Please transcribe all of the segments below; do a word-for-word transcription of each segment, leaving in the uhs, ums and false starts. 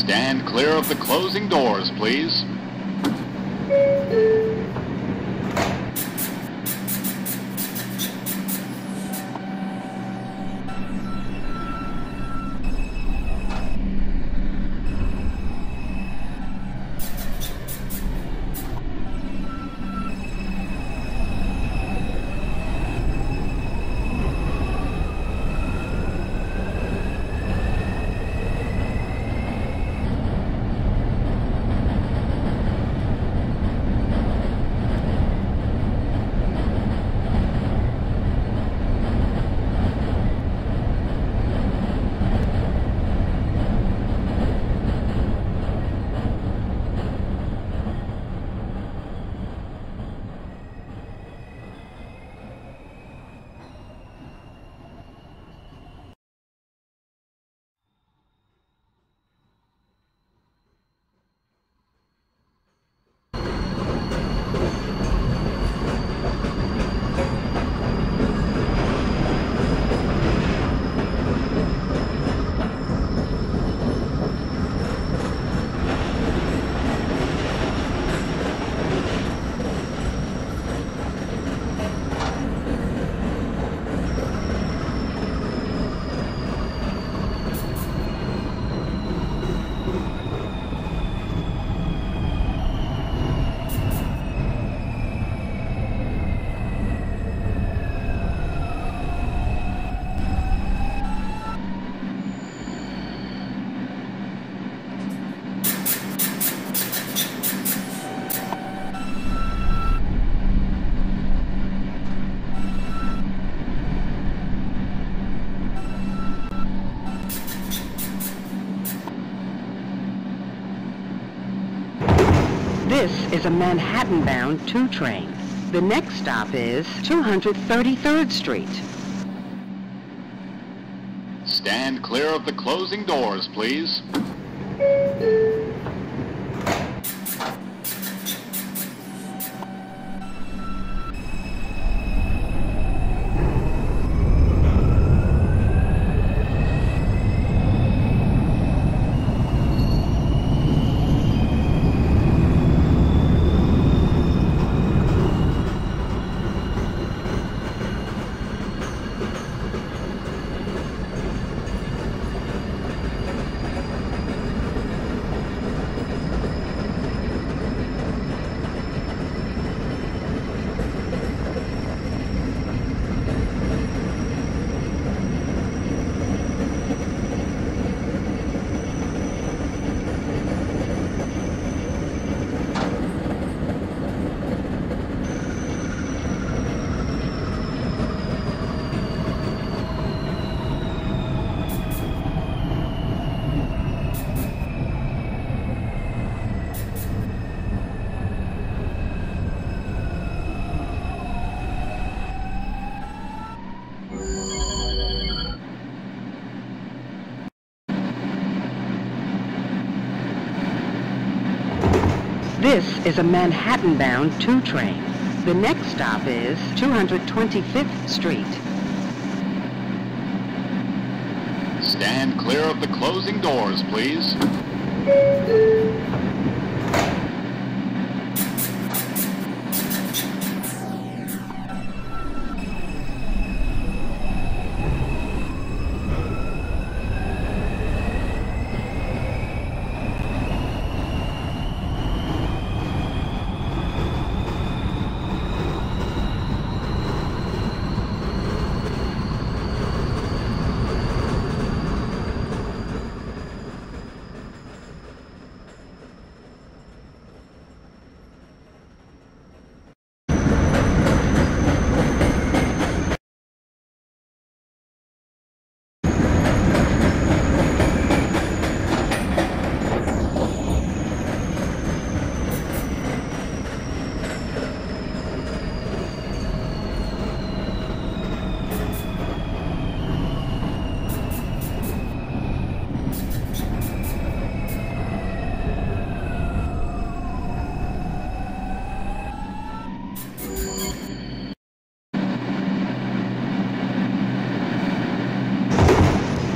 Stand clear of the closing doors, please. This is a Manhattan-bound two train. The next stop is two hundred thirty-third Street. Stand clear of the closing doors, please. This is a Manhattan-bound two train. The next stop is two hundred twenty-fifth Street. Stand clear of the closing doors, please.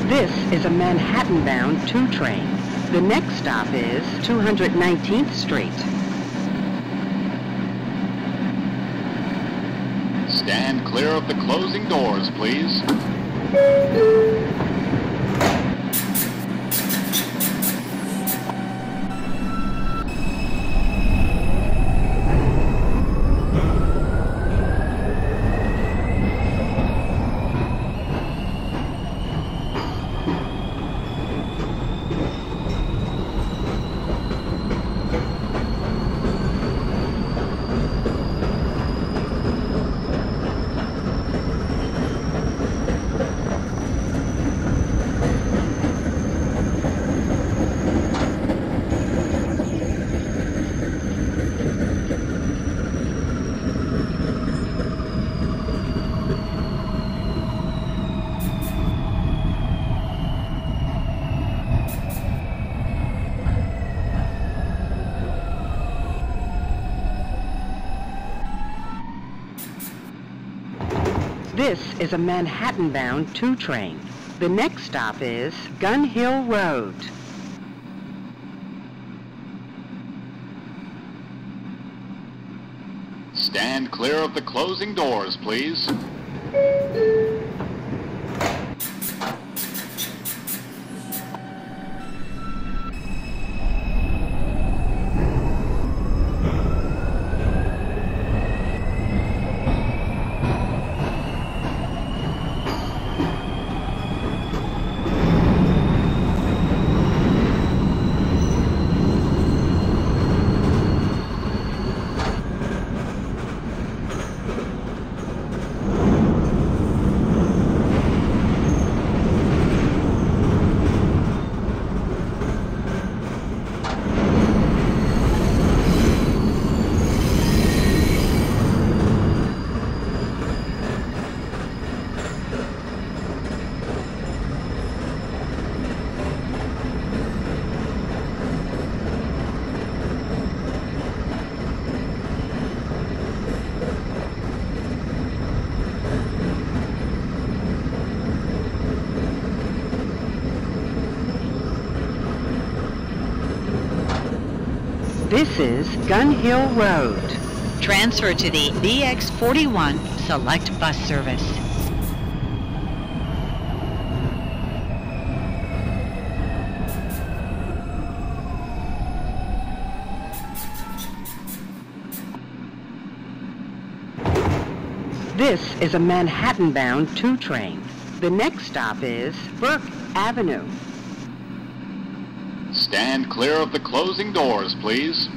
This is a Manhattan-bound two train. The next stop is two hundred nineteenth street. Stand clear of the closing doors, please. This is a Manhattan-bound two train. The next stop is Gun Hill Road. Stand clear of the closing doors, please. This is Gun Hill Road. Transfer to the B X forty-one Select Bus Service. This is a Manhattan-bound two train. The next stop is Burke Avenue. Stand clear of the closing doors, please.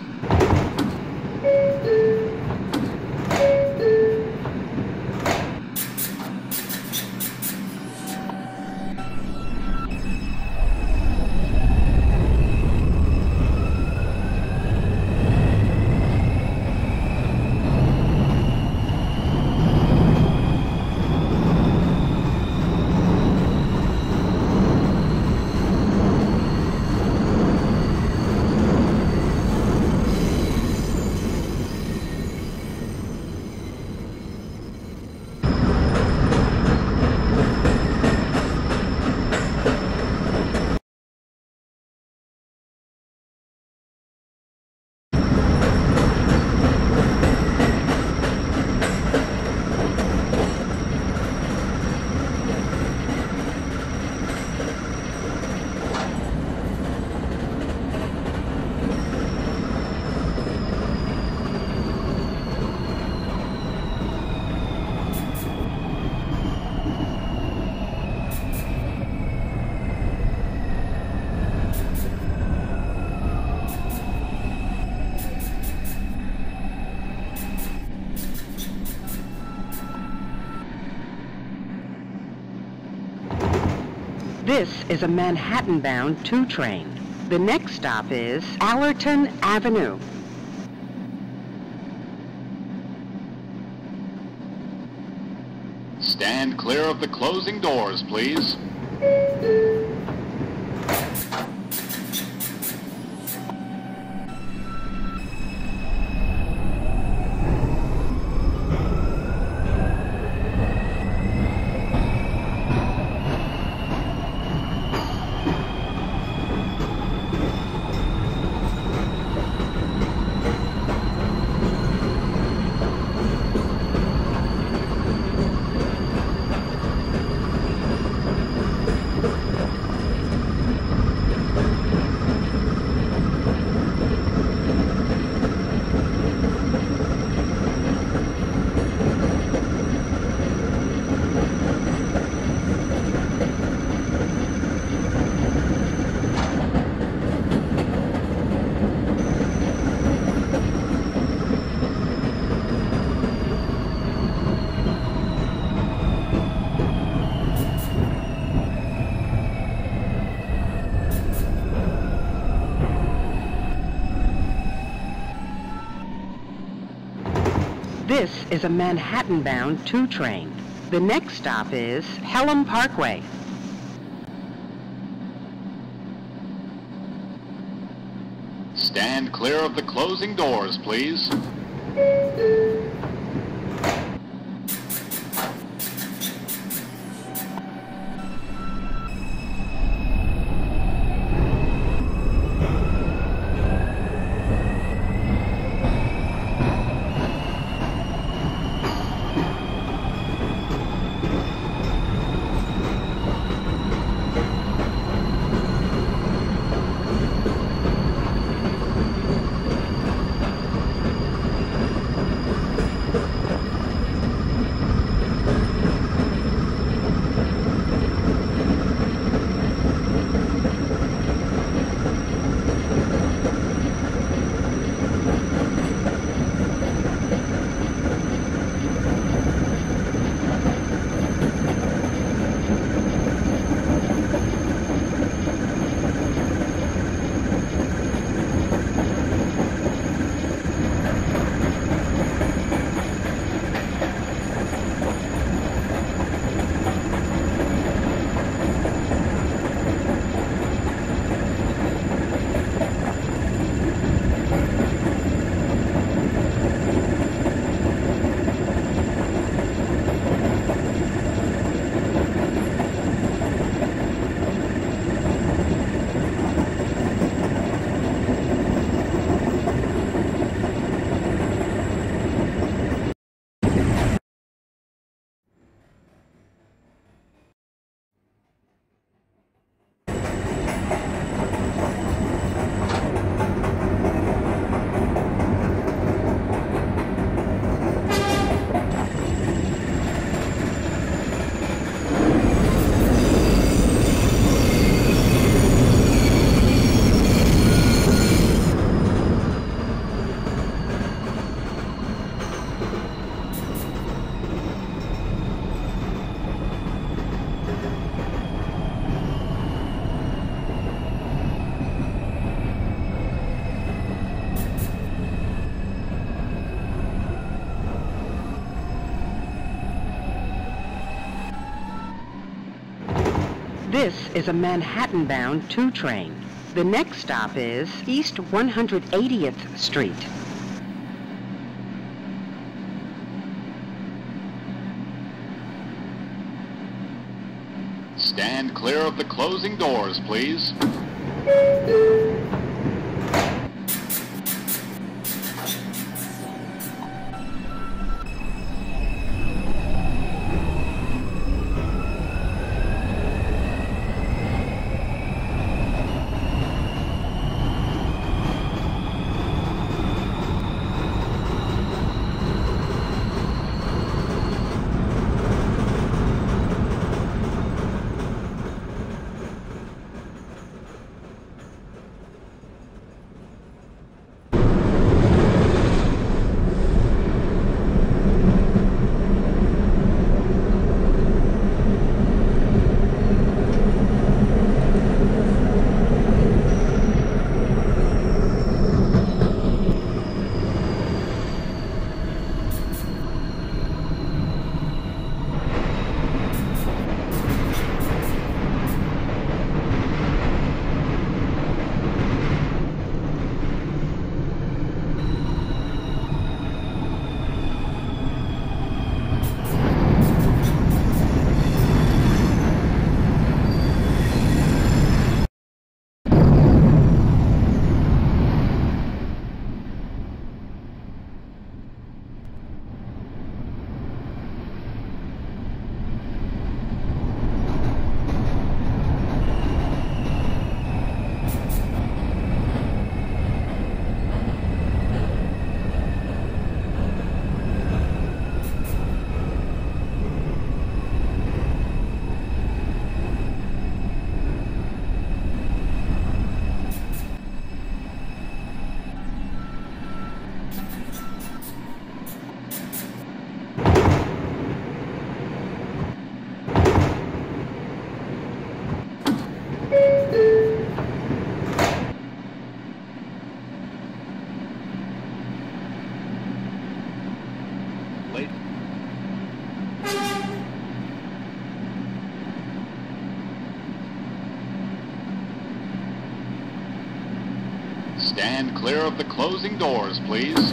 This is a Manhattan-bound two train. The next stop is Allerton Avenue. Stand clear of the closing doors, please. This is a Manhattan-bound two train. The next stop is Pelham Parkway. Stand clear of the closing doors, please. This is a Manhattan-bound two train. The next stop is East one hundred eightieth Street. Stand clear of the closing doors, please. Stand clear of the closing doors, please.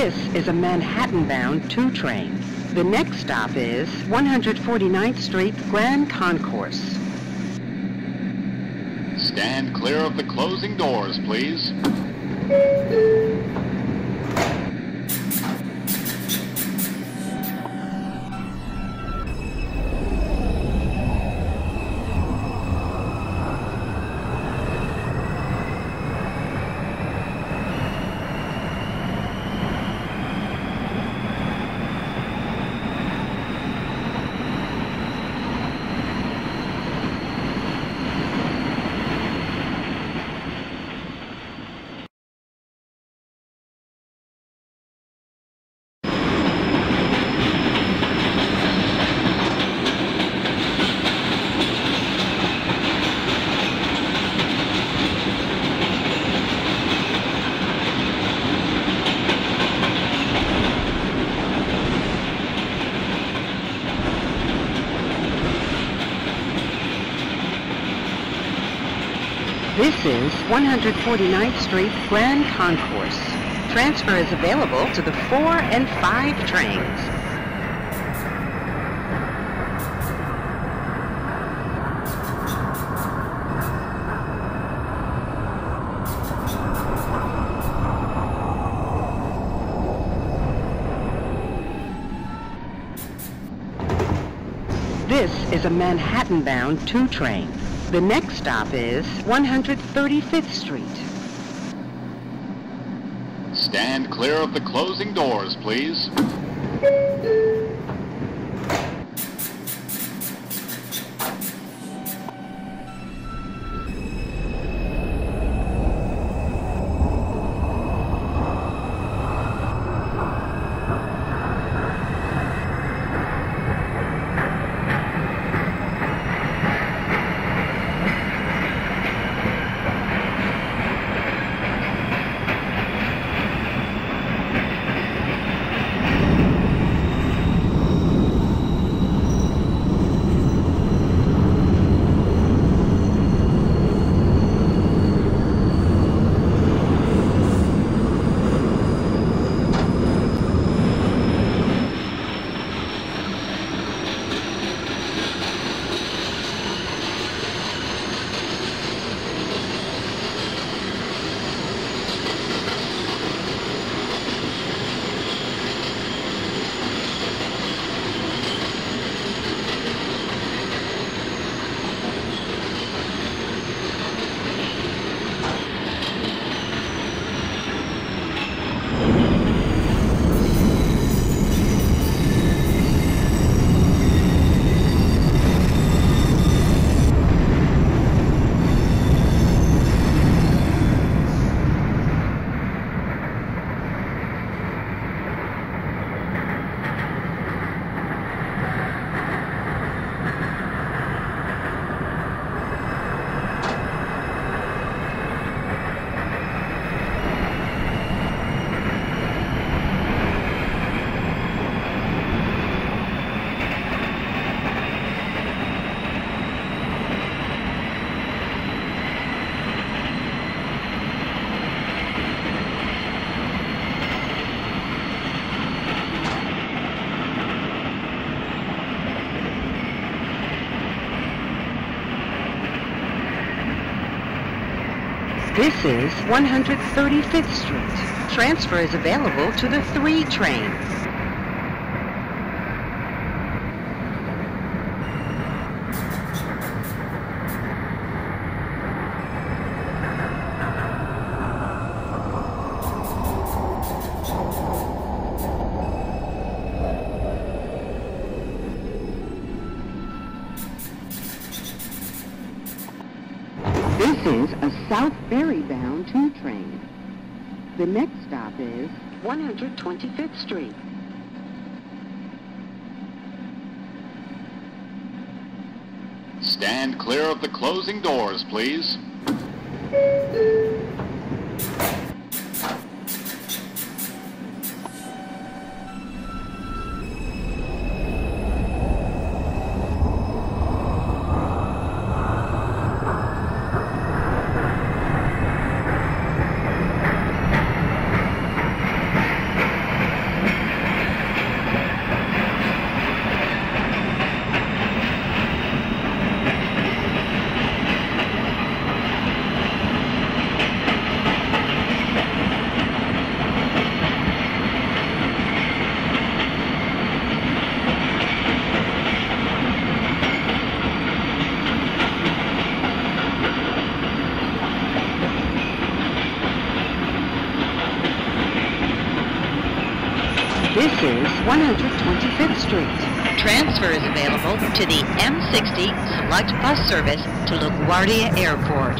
This is a Manhattan-bound two train. The next stop is one hundred forty-ninth Street Grand Concourse. Stand clear of the closing doors, please. This is one hundred forty-ninth Street Grand Concourse. Transfer is available to the four and five trains. This is a Manhattan-bound two train. The next stop is one hundred thirty-fifth Street. Stand clear of the closing doors, please. This is one hundred thirty-fifth Street. Transfer is available to the three train. This is a South Ferry-bound two train. The next stop is one hundred twenty-fifth Street. Stand clear of the closing doors, please. This is one hundred twenty-fifth Street. Transfer is available to the M sixty Select Bus service to LaGuardia Airport.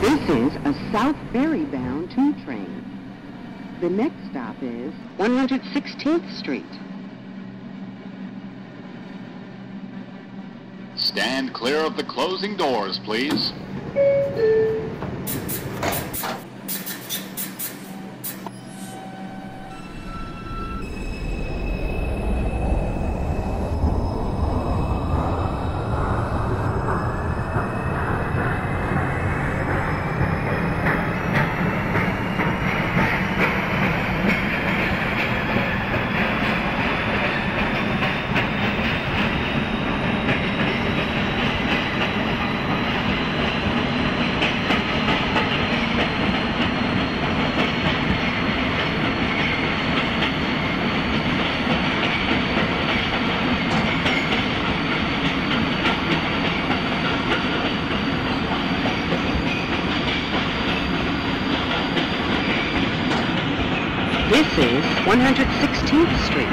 This is a South Ferry bound two train. The next stop is one hundred sixteenth Street. Stand clear of the closing doors, please. This is one hundred sixteenth Street.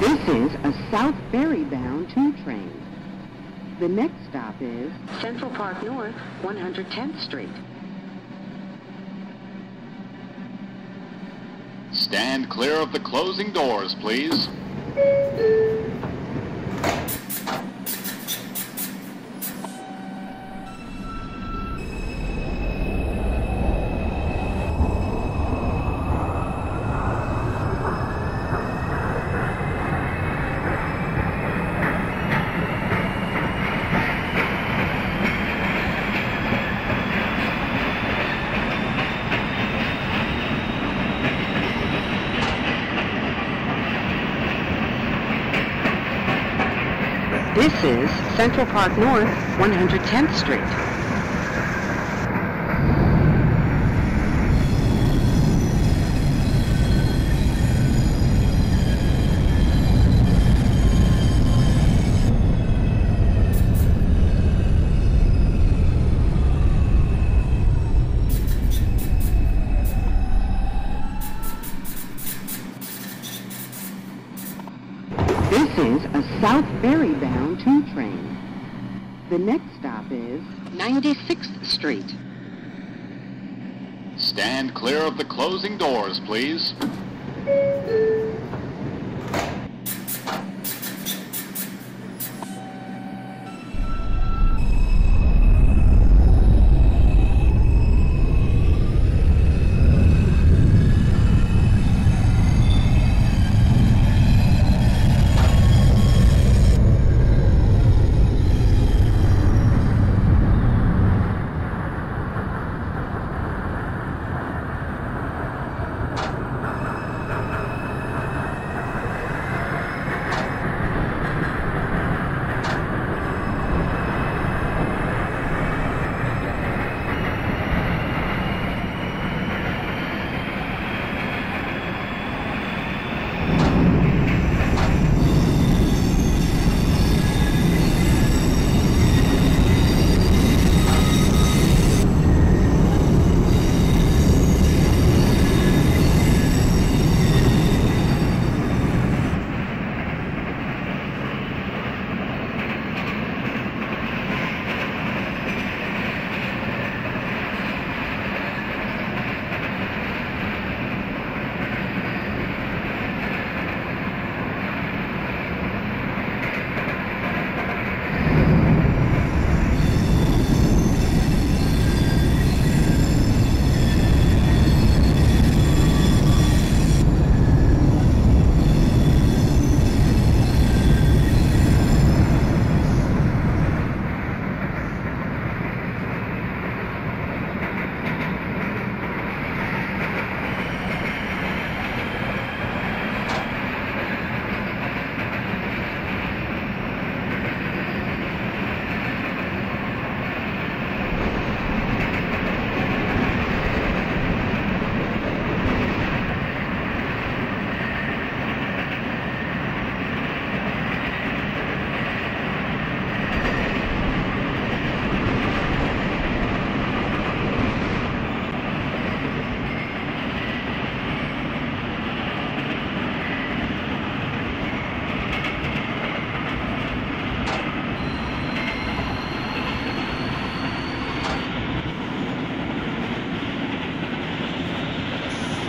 This is a South Ferry bound two train. The next stop is Central Park North, one hundred tenth Street. Stand clear of the closing doors, please. This is Central Park North, one hundred tenth Street. This is a South Ferry bound two train. The next stop is ninety-sixth Street. Stand clear of the closing doors, please.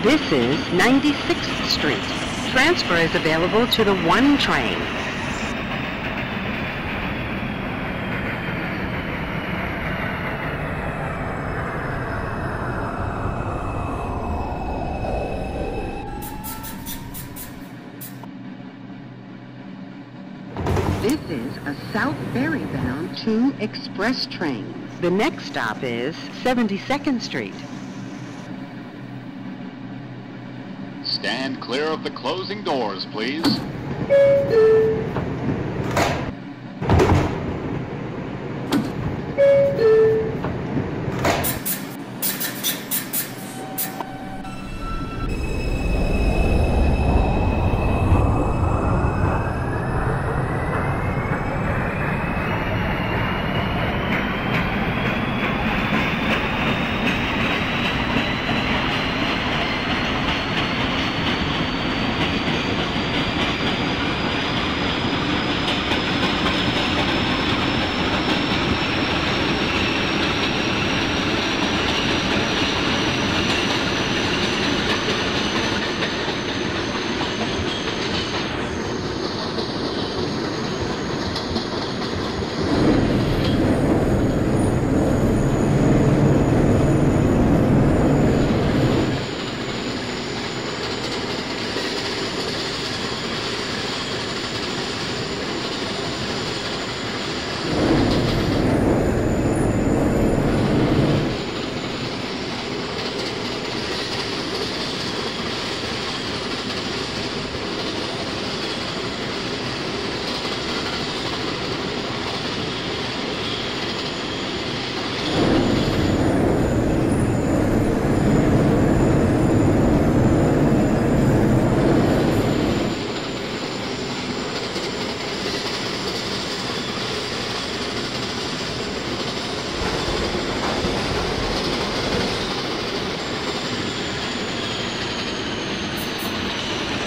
This is ninety-sixth Street. Transfer is available to the one train. This is a South Ferry-bound two express train. The next stop is seventy-second Street. Stand clear of the closing doors, please.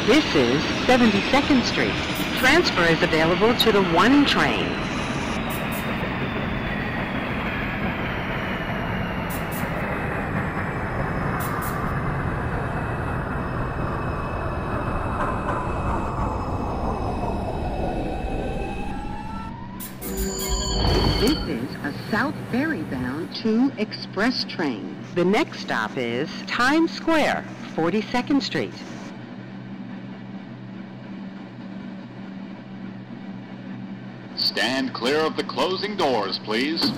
This is seventy-second Street. Transfer is available to the one train. This is a South Ferry-bound two express train. The next stop is Times Square, forty-second Street. Stand clear of the closing doors, please.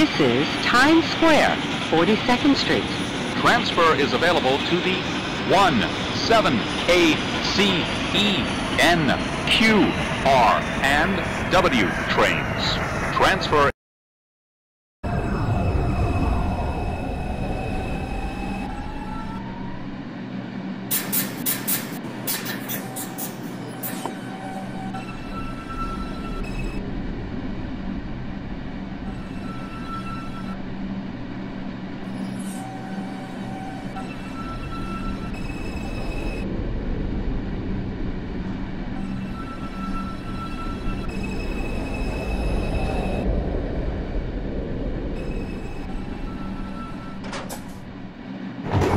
This is Times Square, forty-second Street. Transfer is available to the one, seven, A, C, E, N, Q, R, and W trains. Transfer.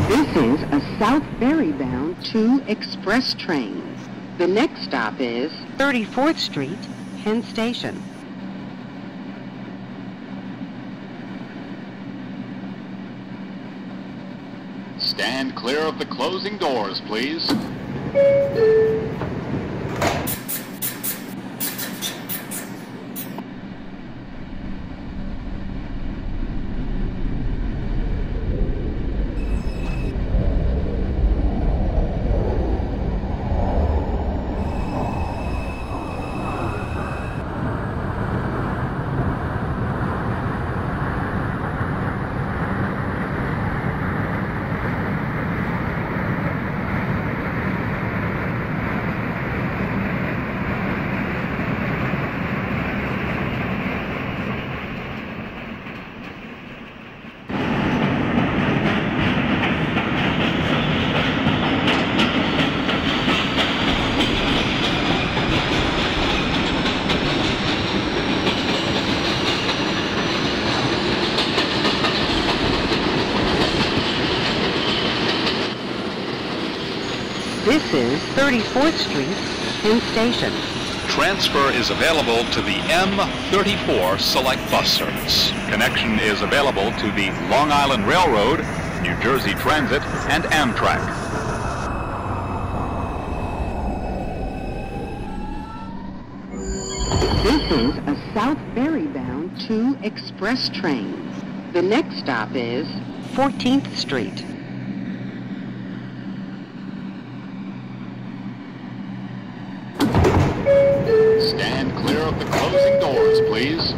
This is a South Ferry-bound two express trains. The next stop is thirty-fourth Street, Penn Station. Stand clear of the closing doors, please. This is thirty-fourth Street, Penn Station. Transfer is available to the M thirty-four Select Bus Service. Connection is available to the Long Island Railroad, New Jersey Transit, and Amtrak. This is a South Ferry-bound two express trains. The next stop is fourteenth Street. Stand clear of the closing doors, please.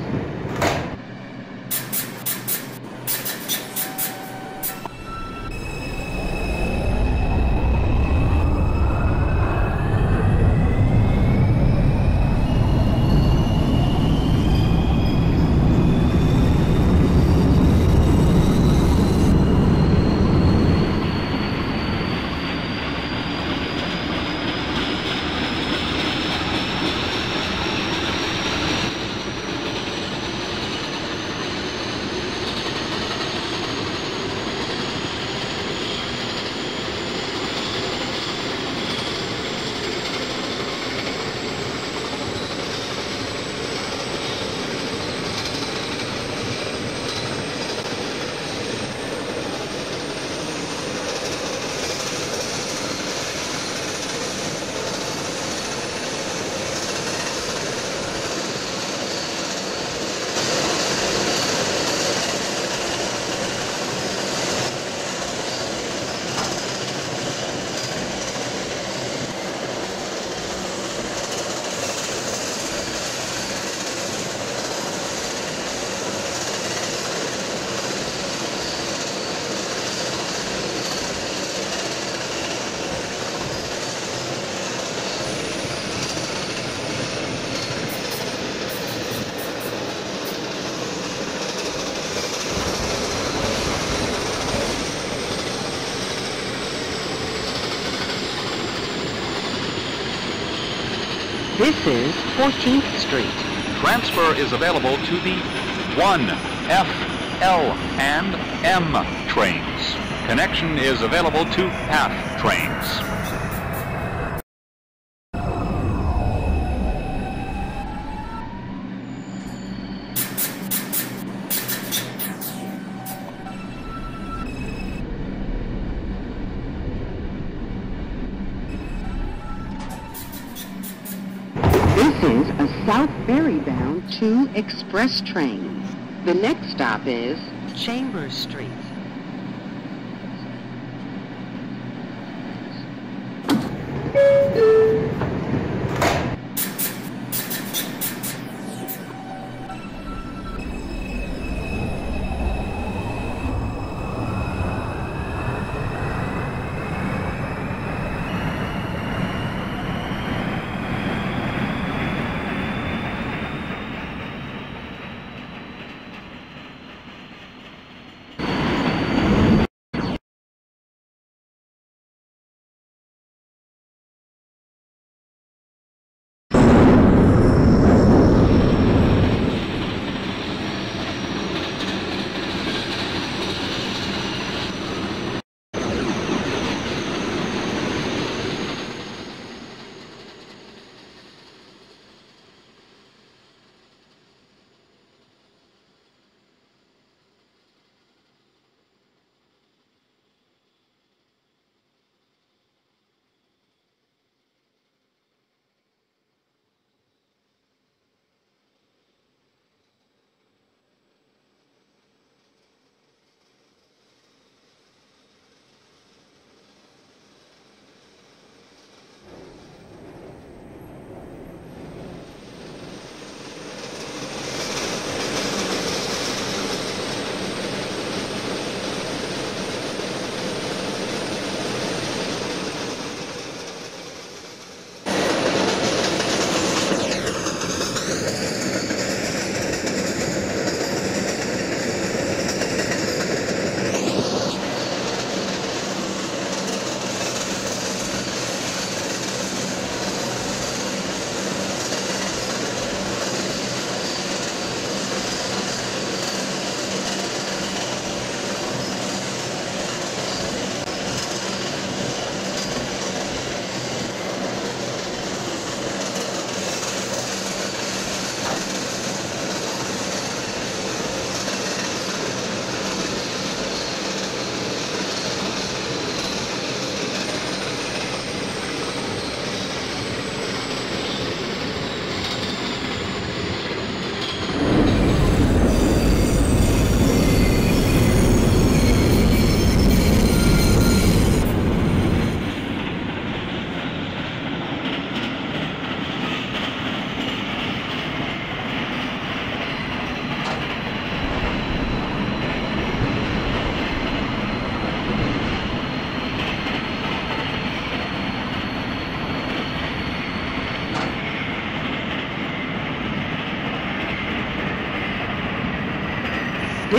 This is fourteenth Street. Transfer is available to the one, F, L, and M trains. Connection is available to half trains. This is a South Ferry-bound two express trains. The next stop is Chambers Street.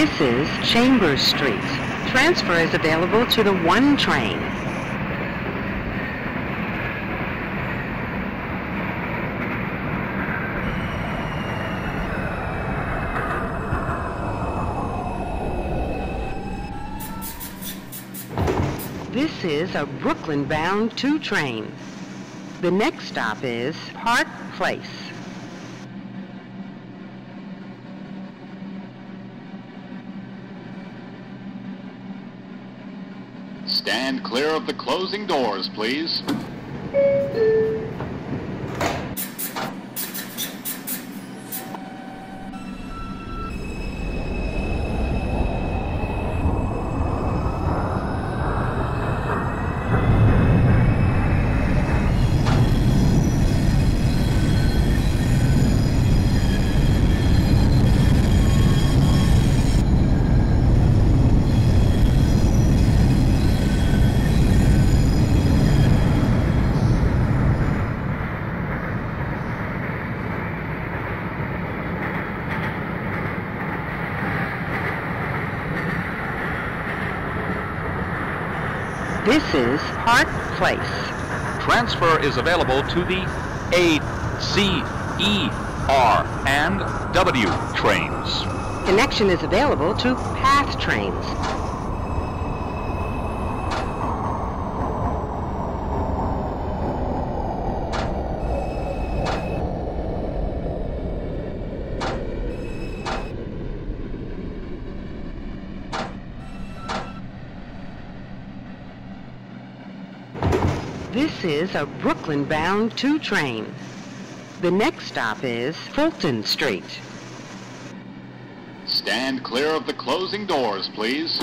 This is Chambers Street. Transfer is available to the one train. This is a Brooklyn-bound two train. The next stop is Park Place. Stand clear of the closing doors, please. This is Park Place. Transfer is available to the A, C, E, R, and W trains. Connection is available to PATH trains. This is a Brooklyn-bound two train. The next stop is Fulton Street. Stand clear of the closing doors, please.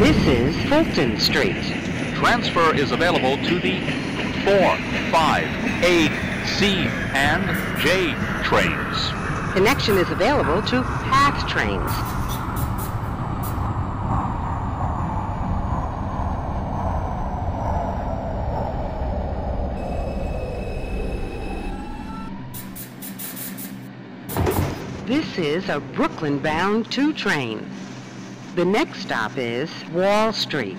This is Fulton Street. Transfer is available to the four, five, eight, C, and J trains. Connection is available to PATH trains. This is a Brooklyn-bound two train. The next stop is Wall Street.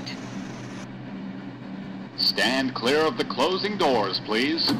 Stand clear of the closing doors, please.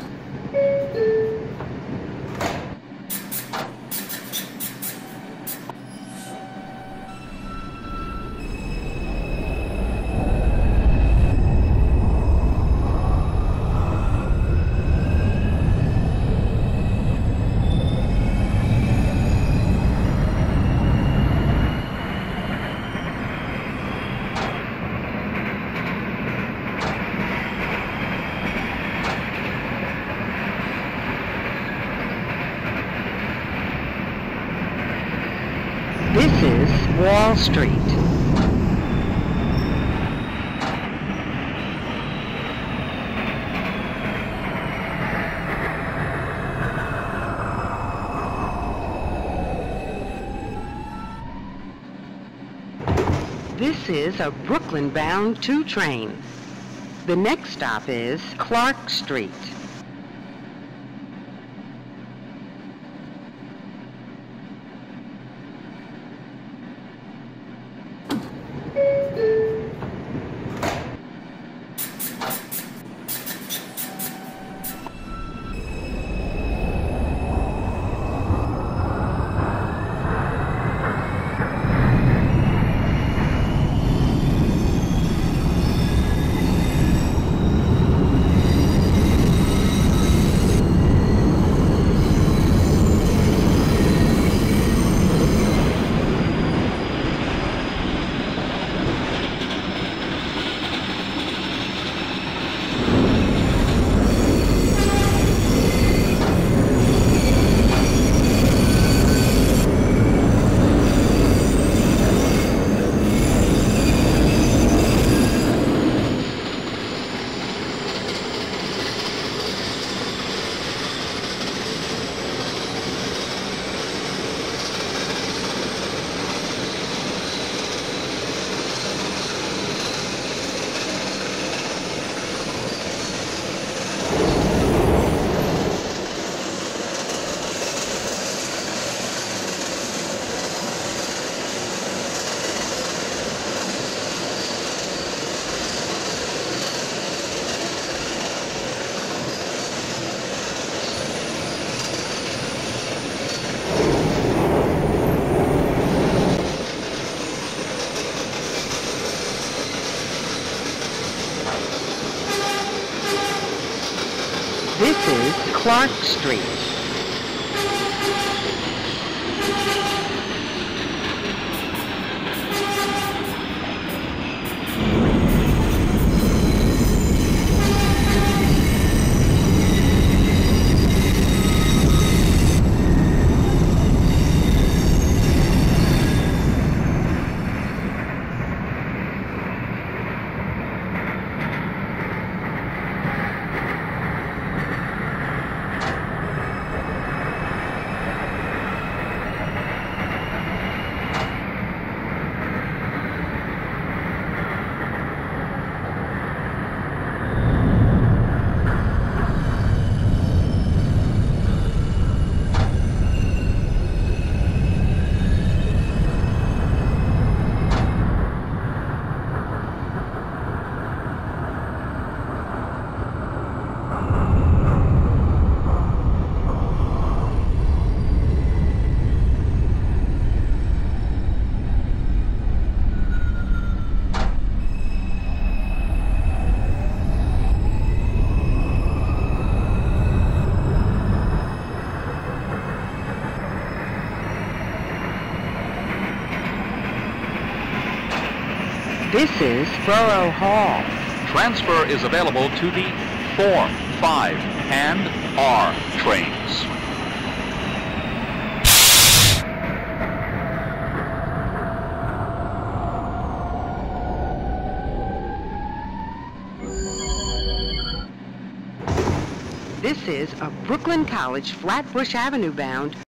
This is Wall Street. This is a Brooklyn-bound two train. The next stop is Clark Street. This is Clark Street. This is Borough Hall. Transfer is available to the four, five, and R trains. This is a Brooklyn College Flatbush Avenue bound